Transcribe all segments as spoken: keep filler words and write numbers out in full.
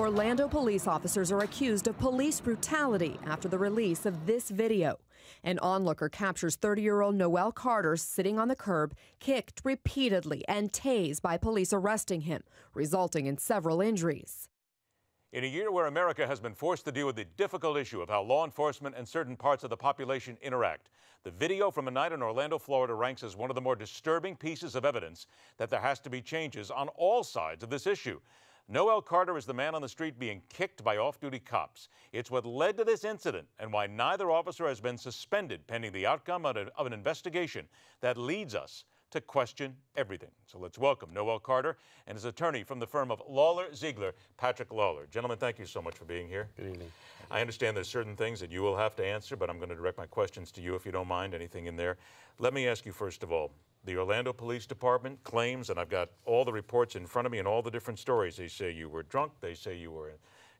Orlando police officers are accused of police brutality after the release of this video. An onlooker captures thirty-year-old Noel Carter sitting on the curb, kicked repeatedly and tased by police arresting him, resulting in several injuries. In a year where America has been forced to deal with the difficult issue of how law enforcement and certain parts of the population interact, the video from a night in Orlando, Florida ranks as one of the more disturbing pieces of evidence that there has to be changes on all sides of this issue. Noel Carter is the man on the street being kicked by off-duty cops. It's what led to this incident and why neither officer has been suspended pending the outcome of an investigation that leads us to question everything. So let's welcome Noel Carter and his attorney from the firm of Lawlor Ziegler, Patrick Lawlor. Gentlemen, thank you so much for being here. Good evening. I understand there's certain things that you will have to answer, but I'm going to direct my questions to you if you don't mind anything in there. Let me ask you first of all, the Orlando Police Department claims, and I've got all the reports in front of me and all the different stories, they say you were drunk, they say you were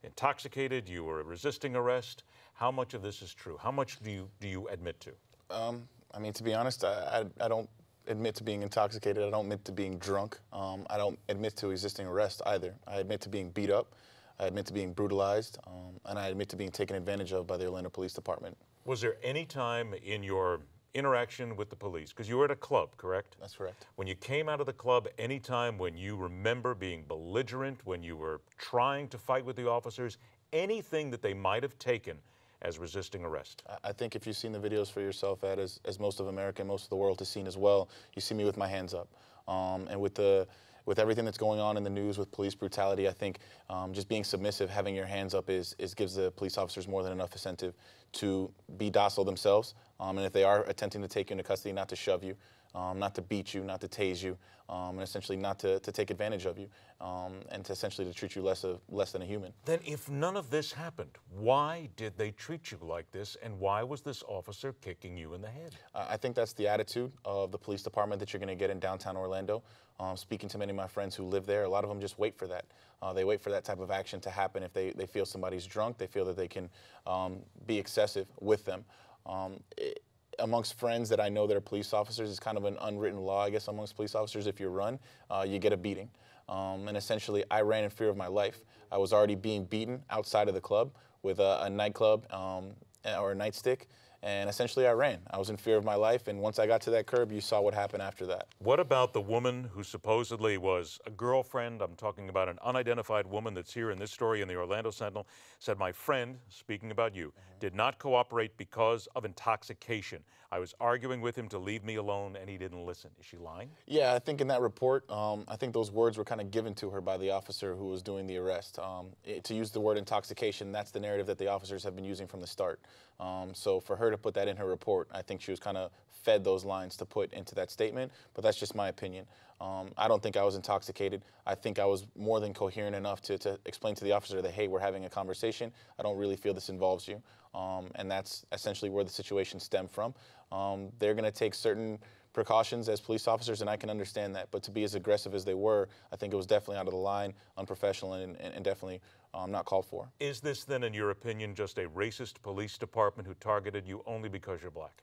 intoxicated, you were resisting arrest. How much of this is true? How much do you, do you admit to? Um, I mean, to be honest, I, I, I don't admit to being intoxicated. I don't admit to being drunk. Um, I don't admit to resisting arrest either. I admit to being beat up. I admit to being brutalized. Um, and I admit to being taken advantage of by the Orlando Police Department. Was there any time in your interaction with the police, because you were at a club, correct? That's correct. When you came out of the club, any time when you remember being belligerent, when you were trying to fight with the officers, anything that they might have taken as resisting arrest? I think if you've seen the videos for yourself, Ed, as, as most of America and most of the world has seen as well, you see me with my hands up. Um, and with, the, with everything that's going on in the news with police brutality, I think um, just being submissive, having your hands up is, is gives the police officers more than enough incentive to be docile themselves. Um, and if they are attempting to take you into custody, not to shove you, um, not to beat you, not to tase you, um, and essentially not to, to take advantage of you, um, and to essentially to treat you less, of, less than a human. Then if none of this happened, why did they treat you like this, and why was this officer kicking you in the head? Uh, I think that's the attitude of the police department that you're going to get in downtown Orlando. Um, speaking to many of my friends who live there, a lot of them just wait for that. Uh, they wait for that type of action to happen. If they, they feel somebody's drunk, they feel that they can um, be excessive with them. Um, it, amongst friends that I know that are police officers, it's kind of an unwritten law, I guess, amongst police officers. If you run, uh, you get a beating. Um, and essentially, I ran in fear of my life. I was already being beaten outside of the club with a, a nightclub um, or a nightstick. And essentially, I ran. I was in fear of my life. And once I got to that curb, you saw what happened after that. What about the woman who supposedly was a girlfriend? I'm talking about an unidentified woman that's here in this story in the Orlando Sentinel. Said, my friend, speaking about you, mm-hmm. did not cooperate because of intoxication. I was arguing with him to leave me alone, and he didn't listen. Is she lying? Yeah, I think in that report, um, I think those words were kind of given to her by the officer who was doing the arrest. Um, it, to use the word intoxication, that's the narrative that the officers have been using from the start. Um, so for her to put that in her report, I think she was kind of fed those lines to put into that statement, but that's just my opinion. Um, I don't think I was intoxicated. I think I was more than coherent enough to, to explain to the officer that, hey, we're having a conversation. I don't really feel this involves you. Um, and that's essentially where the situation stemmed from. Um, they're going to take certain precautions as police officers, and I can understand that. But to be as aggressive as they were, I think it was definitely out of the line, unprofessional, and, and, and definitely um, not called for. Is this then, in your opinion, just a racist police department who targeted you only because you're black?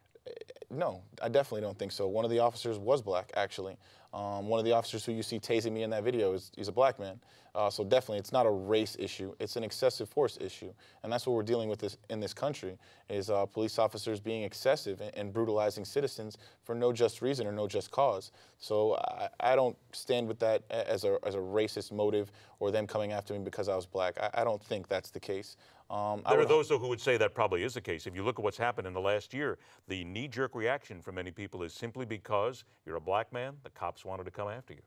No, I definitely don't think so. One of the officers was black, actually. Um, one of the officers who you see tasing me in that video is he's a black man. Uh, so definitely, it's not a race issue. It's an excessive force issue, and that's what we're dealing with this, in this country: is uh, police officers being excessive and, and brutalizing citizens for no just reason or no just cause. So I, I don't stand with that as a as a racist motive or them coming after me because I was black. I, I don't think that's the case. Um, there are those who would say that probably is the case. If you look at what's happened in the last year, the knee-jerk reaction from many people is simply because you're a black man, the cops wanted to come after you.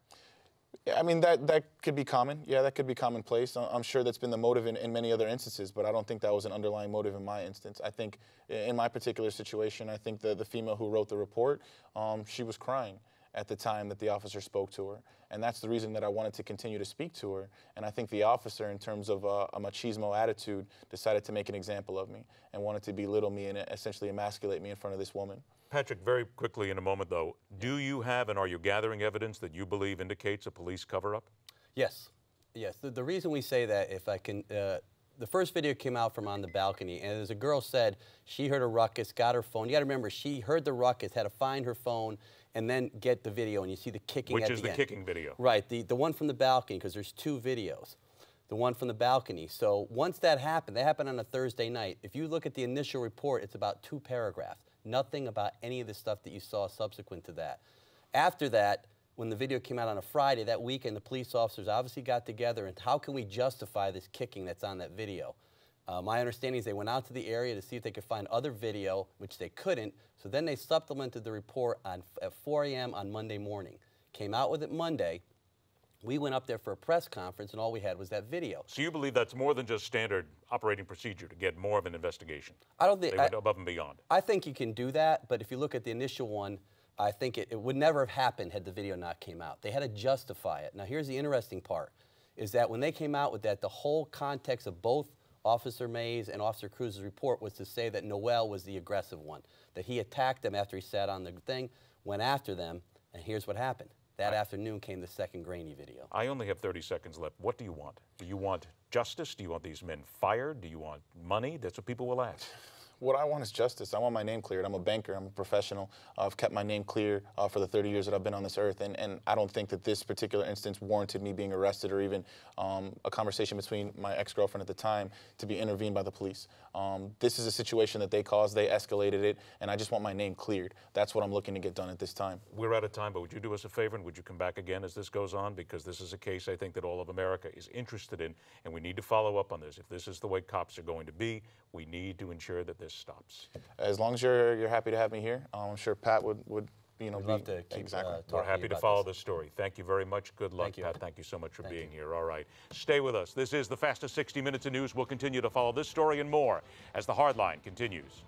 I mean, that, that could be common. Yeah, that could be commonplace. I'm sure that's been the motive in, in many other instances, but I don't think that was an underlying motive in my instance. I think in my particular situation, I think the, the female who wrote the report, um, she was crying at the time that the officer spoke to her. And that's the reason that I wanted to continue to speak to her. And I think the officer, in terms of uh, a machismo attitude, decided to make an example of me and wanted to belittle me and essentially emasculate me in front of this woman. Patrick, very quickly in a moment, though, do you have and are you gathering evidence that you believe indicates a police cover-up? Yes. Yes. The, the reason we say that, if I can, uh, the first video came out from on the balcony, and as a girl said, she heard a ruckus, got her phone. You got to remember, she heard the ruckus, had to find her phone, and then get the video, and you see the kicking at the end. Which is the kicking video. Right, the, the one from the balcony, because there's two videos. the one from the balcony. So once that happened, that happened on a Thursday night. If you look at the initial report, it's about two paragraphs. Nothing about any of the stuff that you saw subsequent to that. After that, when the video came out on a Friday, that weekend the police officers obviously got together and how can we justify this kicking that's on that video? Uh, my understanding is they went out to the area to see if they could find other video, which they couldn't, so then they supplemented the report on, at four A M on Monday morning. Came out with it Monday. We went up there for a press conference, and all we had was that video. So you believe that's more than just standard operating procedure to get more of an investigation? I don't think... They went I, above and beyond. I think you can do that, but if you look at the initial one, I think it, it would never have happened had the video not came out. They had to justify it. Now, here's the interesting part, is that when they came out with that, the whole context of both Officer Mays and Officer Cruz's report was to say that Noel was the aggressive one, that he attacked them after he sat on the thing, went after them, and here's what happened. That I, afternoon came the second grainy video. I only have thirty seconds left. What do you want? Do you want justice? Do you want these men fired? Do you want money? That's what people will ask. What I want is justice. I want my name cleared. I'm a banker. I'm a professional. Uh, I've kept my name clear uh, for the thirty years that I've been on this earth, and, and I don't think that this particular instance warranted me being arrested or even um, a conversation between my ex-girlfriend at the time to be intervened by the police. Um, this is a situation that they caused. They escalated it, and I just want my name cleared. That's what I'm looking to get done at this time. We're out of time, but would you do us a favor, and would you come back again as this goes on? Because this is a case I think that all of America is interested in, and we need to follow up on this. If this is the way cops are going to be, we need to ensure that this stops. As long as you're you're happy to have me here, um, I'm sure Pat would would you know. We'd love to keep, exactly. Uh, We're happy to follow this. the story. Thank you very much. Good luck, Pat. Thank you so much for Thank being you. here. All right, stay with us. This is the fastest sixty minutes of news. We'll continue to follow this story and more as the Hard Line continues.